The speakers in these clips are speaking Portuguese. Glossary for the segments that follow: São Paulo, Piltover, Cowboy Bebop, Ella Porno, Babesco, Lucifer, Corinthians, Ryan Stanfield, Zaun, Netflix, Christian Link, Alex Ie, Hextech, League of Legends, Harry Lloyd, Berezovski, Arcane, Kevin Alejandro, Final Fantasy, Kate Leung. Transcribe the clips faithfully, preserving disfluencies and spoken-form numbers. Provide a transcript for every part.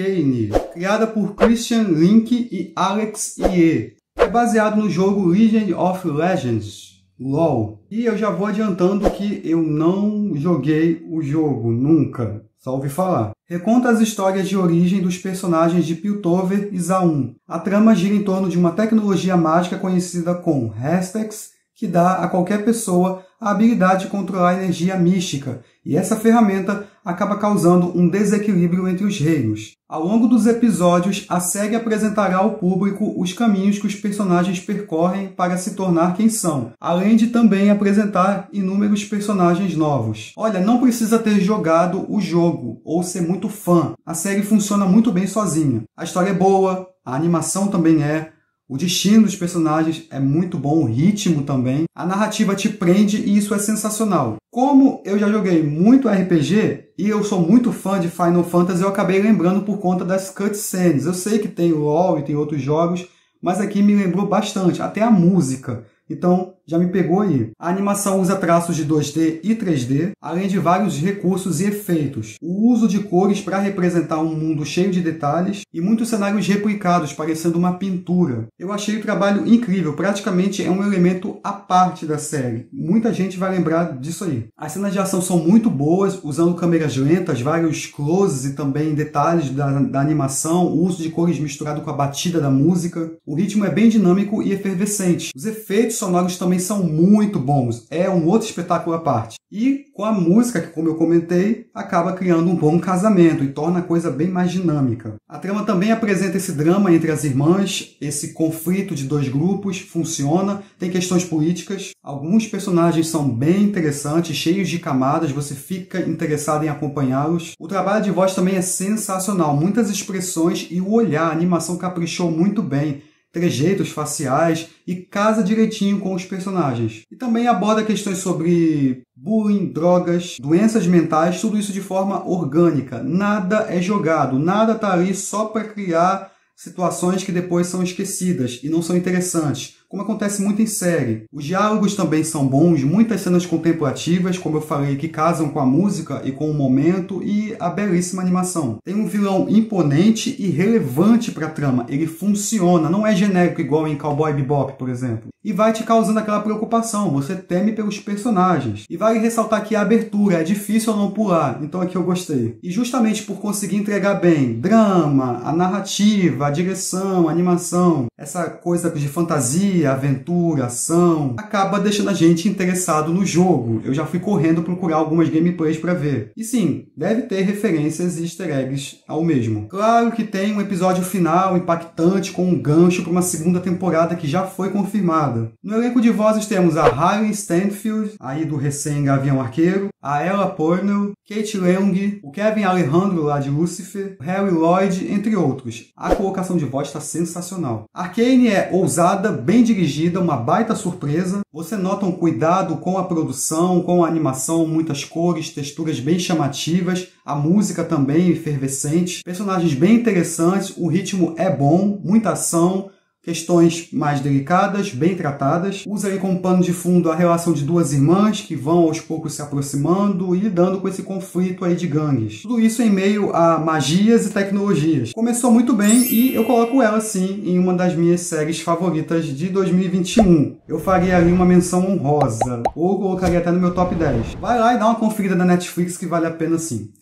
Arcane, criada por Christian Link e Alex Ie. É baseado no jogo League of Legends, LOL. E eu já vou adiantando que eu não joguei o jogo, nunca, só ouvi falar. Reconta as histórias de origem dos personagens de Piltover e Zaun. A trama gira em torno de uma tecnologia mágica conhecida como Hextech, que dá a qualquer pessoa a habilidade de controlar a energia mística, e essa ferramenta acaba causando um desequilíbrio entre os reinos. Ao longo dos episódios, a série apresentará ao público os caminhos que os personagens percorrem para se tornar quem são, além de também apresentar inúmeros personagens novos. Olha, não precisa ter jogado o jogo ou ser muito fã. A série funciona muito bem sozinha. A história é boa, a animação também é. O destino dos personagens é muito bom, o ritmo também. A narrativa te prende e isso é sensacional. Como eu já joguei muito R P G, e eu sou muito fã de Final Fantasy, eu acabei lembrando por conta das cutscenes. Eu sei que tem LoL e tem outros jogos, mas aqui me lembrou bastante, até a música. Então, já me pegou aí. A animação usa traços de dois D e três D, além de vários recursos e efeitos. O uso de cores para representar um mundo cheio de detalhes e muitos cenários replicados, parecendo uma pintura. Eu achei o trabalho incrível, praticamente é um elemento à parte da série. Muita gente vai lembrar disso aí. As cenas de ação são muito boas, usando câmeras lentas, vários closes e também detalhes da, da animação, o uso de cores misturado com a batida da música. O ritmo é bem dinâmico e efervescente. Os efeitos sonoros também são muito bons, é um outro espetáculo à parte. E com a música, que como eu comentei, acaba criando um bom casamento e torna a coisa bem mais dinâmica. A trama também apresenta esse drama entre as irmãs, esse conflito de dois grupos, funciona, tem questões políticas. Alguns personagens são bem interessantes, cheios de camadas, você fica interessado em acompanhá-los. O trabalho de voz também é sensacional, muitas expressões e o olhar, a animação caprichou muito bem. Trejeitos faciais e casa direitinho com os personagens. E também aborda questões sobre bullying, drogas, doenças mentais, tudo isso de forma orgânica. Nada é jogado, nada tá ali só para criar situações que depois são esquecidas e não são interessantes, como acontece muito em série. Os diálogos também são bons, muitas cenas contemplativas, como eu falei, que casam com a música e com o momento e a belíssima animação. Tem um vilão imponente e relevante para a trama, ele funciona, não é genérico igual em Cowboy Bebop, por exemplo. E vai te causando aquela preocupação, você teme pelos personagens. E vale ressaltar que a abertura é difícil não pular, então aqui eu gostei. E justamente por conseguir entregar bem drama, a narrativa, a direção, a animação, essa coisa de fantasia, aventura, ação, acaba deixando a gente interessado no jogo. Eu já fui correndo procurar algumas gameplays para ver. E sim, deve ter referências e easter eggs ao mesmo. Claro que tem um episódio final impactante com um gancho para uma segunda temporada que já foi confirmada. No elenco de vozes temos a Ryan Stanfield, aí do recém-Gavião Arqueiro, a Ella Porno, Kate Leung, o Kevin Alejandro lá de Lucifer, Harry Lloyd, entre outros. A A colocação de voz está sensacional. Arcane é ousada, bem dirigida, uma baita surpresa. Você nota um cuidado com a produção, com a animação, muitas cores, texturas bem chamativas, a música também efervescente, personagens bem interessantes, o ritmo é bom, muita ação, questões mais delicadas, bem tratadas. Usa aí como pano de fundo a relação de duas irmãs que vão aos poucos se aproximando e lidando com esse conflito aí de gangues. Tudo isso em meio a magias e tecnologias. Começou muito bem e eu coloco ela, sim, em uma das minhas séries favoritas de dois mil e vinte e um. Eu faria ali uma menção honrosa, ou colocaria até no meu top dez. Vai lá e dá uma conferida na Netflix que vale a pena, sim.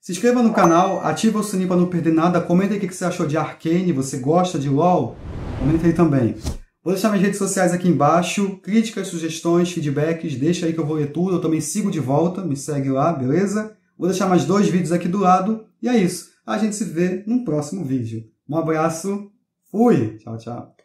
Se inscreva no canal, ativa o sininho para não perder nada, comenta aí o que você achou de Arcane, você gosta de LoL? Comenta aí também. Vou deixar minhas redes sociais aqui embaixo, críticas, sugestões, feedbacks, deixa aí que eu vou ler tudo, eu também sigo de volta, me segue lá, beleza? Vou deixar mais dois vídeos aqui do lado, e é isso. A gente se vê num próximo vídeo. Um abraço, fui! Tchau, tchau.